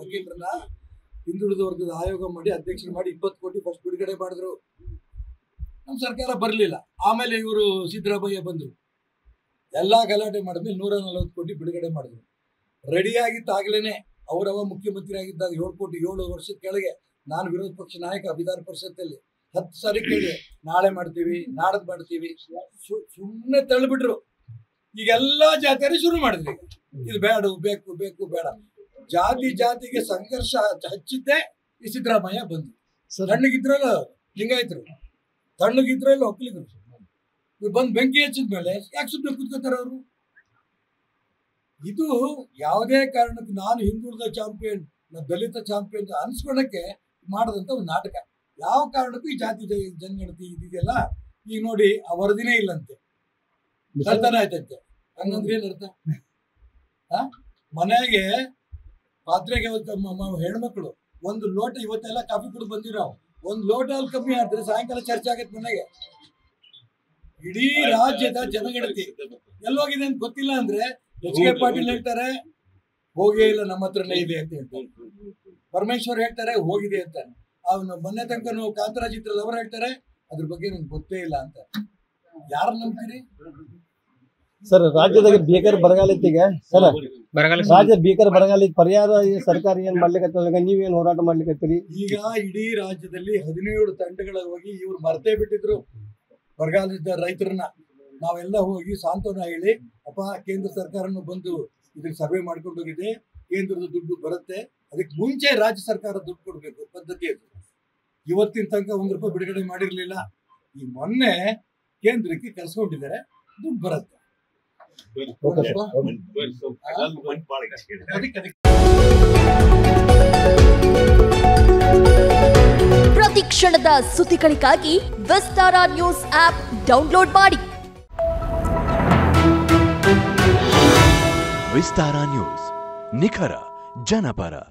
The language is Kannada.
ವಕೀಲರನ್ನ ಹಿಂದುಳಿದ ವರ್ಗದ ಆಯೋಗ ಮಾಡಿ ಅಧ್ಯಕ್ಷರು ಮಾಡಿ 20 ಕೋಟಿ ಫಸ್ಟ್ ಬಿಡುಗಡೆ ಮಾಡಿದ್ರು. ನಮ್ಮ ಸರ್ಕಾರ ಬರಲಿಲ್ಲ. ಆಮೇಲೆ ಇವರು ಸಿದ್ದರಾಮಯ್ಯ ಬಂದರು, ಎಲ್ಲ ಗಲಾಟೆ ಮಾಡಿದ್ಮೇಲೆ 140 ಕೋಟಿ ಬಿಡುಗಡೆ ಮಾಡಿದ್ರು. ರೆಡಿಯಾಗಿದ್ದಾಗಲೇ ಅವರವ ಮುಖ್ಯಮಂತ್ರಿ ಆಗಿದ್ದಾಗ 7 ವರ್ಷದ ಕೆಳಗೆ ನಾನು ವಿರೋಧ ಪಕ್ಷ ನಾಯಕ ವಿಧಾನ ಪರಿಷತ್ತಲ್ಲಿ 10 ಸಾರಿ ಕೇಳಿ ನಾಳೆ ಮಾಡ್ತೀವಿ ನಾಡದ್ ಮಾಡ್ತೀವಿ ಸುಮ್ಮನೆ ತಳ್ಳಿಬಿಟ್ರು. ಈಗೆಲ್ಲ ಜಾತಿಯಾರಿ ಶುರು ಮಾಡಿದ್ರಿ, ಇದು ಬೇಡ ಬೇಕು ಬೇಕು ಬೇಡ. ಜಾತಿ ಜಾತಿಗೆ ಸಂಘರ್ಷ ಹಚ್ಚಿದ್ದೆ ಈ ಸಿದ್ದರಾಮಯ್ಯ ಬಂದ್ರು. ತಣ್ಣಗಿದ್ರಲ್ಲ ಲಿಂಗಾಯಿತರು, ತಣ್ಣಗಿದ್ರಲ್ಲ ಒಕ್ಕಲಿಗರು, ಇವ್ರು ಬಂದು ಬೆಂಕಿ ಹಚ್ಚಿದ್ಮೇಲೆ ಯಾಕೆ ಸುಮ್ಮನೆ ಕೂತ್ಕೋತಾರ ಅವರು? ಇದು ಯಾವುದೇ ಕಾರಣಕ್ಕೂ ನಾನು ಹಿಂದುಳಿದ ಚಾಂಪಿಯನ್ ದಲಿತ ಚಾಂಪಿಯನ್ ಅನ್ಸ್ಕೊಳಕ್ಕೆ ಮಾಡದಂತ ಒಂದು ನಾಟಕ. ಯಾವ ಕಾರಣಕ್ಕೂ ಈ ಜಾತಿ ಜನಗಣತಿ ಇದೆಯಲ್ಲ, ಈಗ ನೋಡಿ ಆ ವರದಿನೇ ಇಲ್ಲಂತೆ, ಕಳ್ತನ ಆಯ್ತಂತೆ. ಹಂಗಂದ್ರೆ ಏನರ್ಥ? ಮನೆಗೆ ಪಾತ್ರೆಗೆ ಹೆಣ್ಮಕ್ಳು ಒಂದು ಲೋಟ, ಇವತ್ತೆಲ್ಲ ಕಾಫಿ ಕುಡಿದು ಬಂದಿವಿ ನಾವು, ಒಂದು ಲೋಟ ಅಲ್ಲಿ ಕಮ್ಮಿ ಆದ್ರೆ ಸಾಯಂಕಾಲ ಚರ್ಚೆ ಆಗತ್ತೆ ಮನೆಗೆ. ಇಡೀ ರಾಜ್ಯದ ಜನಗಣತಿ ಎಲ್ಲೋಗಿದೆ ಅಂತ ಗೊತ್ತಿಲ್ಲ ಅಂದ್ರೆ HK ಪಾಟೀಲ್ ಹೇಳ್ತಾರೆ ಹೋಗೇ ಇಲ್ಲ, ನಮ್ಮ ಹತ್ರನೇ ಇದೆ ಅಂತ ಹೇಳ್ತಾರೆ. ಪರಮೇಶ್ವರ್ ಹೇಳ್ತಾರೆ ಹೋಗಿದೆ ಅಂತ. ಅವನು ಮೊನ್ನೆ ತನಕನು ಕಾಂತರಾಜ್ ಇದ್ರಲ್ಲಿ ಅವರು ಹೇಳ್ತಾರೆ ಅದ್ರ ಬಗ್ಗೆ ನನ್ಗೆ ಗೊತ್ತೇ ಇಲ್ಲ ಅಂತ. ಯಾರು ನಂಬ್ತೀರಿ ಸರ್? ರಾಜ್ಯದಾಗ ಬೇಕಾರ ಬರಗಾಲ ಇತ್ತೀಗ ಸರ್, ರಾಜ್ಯ ಬೇಕಾರ ಬರಗಾಲ ಇತ್ತು. ಪರಿಹಾರ ಸರ್ಕಾರ ಏನ್ ಮಾಡ್ಲಿಕ್ಕೆ, ನೀವೇನ್ ಹೋರಾಟ ಮಾಡ್ಲಿಕ್ಕೆ? ಈಗ ಇಡೀ ರಾಜ್ಯದಲ್ಲಿ 17 ತಂಡಗಳ ಹೋಗಿ ಇವ್ರು ಮರ್ತೇ ಬಿಟ್ಟಿದ್ರು ಬರಗಾಲದ ರೈತರನ್ನ. ನಾವೆಲ್ಲ ಹೋಗಿ ಸಾಂತ್ವನ ಹೇಳಿ, ಅಪ್ಪ ಕೇಂದ್ರ ಸರ್ಕಾರನೂ ಬಂದು ಇದನ್ನ ಸರ್ವೆ ಮಾಡ್ಕೊಂಡು ಹೋಗಿದೆ, ಕೇಂದ್ರದ ದುಡ್ಡು ಬರುತ್ತೆ, ಅದಕ್ಕೆ ಮುಂಚೆ ರಾಜ್ಯ ಸರ್ಕಾರ ದುಡ್ಡು ಕೊಡಬೇಕು ಪದ್ಧತಿ ಅದು. ಇವತ್ತಿನ ತನಕ 1 ರೂಪಾಯಿ ಬಿಡುಗಡೆ ಮಾಡಿರಲಿಲ್ಲ. ಈ ಮೊನ್ನೆ ಕೇಂದ್ರಕ್ಕೆ ಕರ್ಸ್ಕೊಂಡಿದ್ದಾರೆ, ದುಡ್ಡು ಬರುತ್ತೆ. ಪ್ರತಿ ಕ್ಷಣದ ಸುದ್ದಿಗಳಿಗಾಗಿ ವಿಸ್ತಾರ ನ್ಯೂಸ್ ಆಪ್ ಡೌನ್ಲೋಡ್ ಮಾಡಿ. ವಿಸ್ತಾರ ನ್ಯೂಸ್, ನಿಖರ ಜನಪರ.